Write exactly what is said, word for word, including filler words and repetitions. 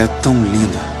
é tão linda.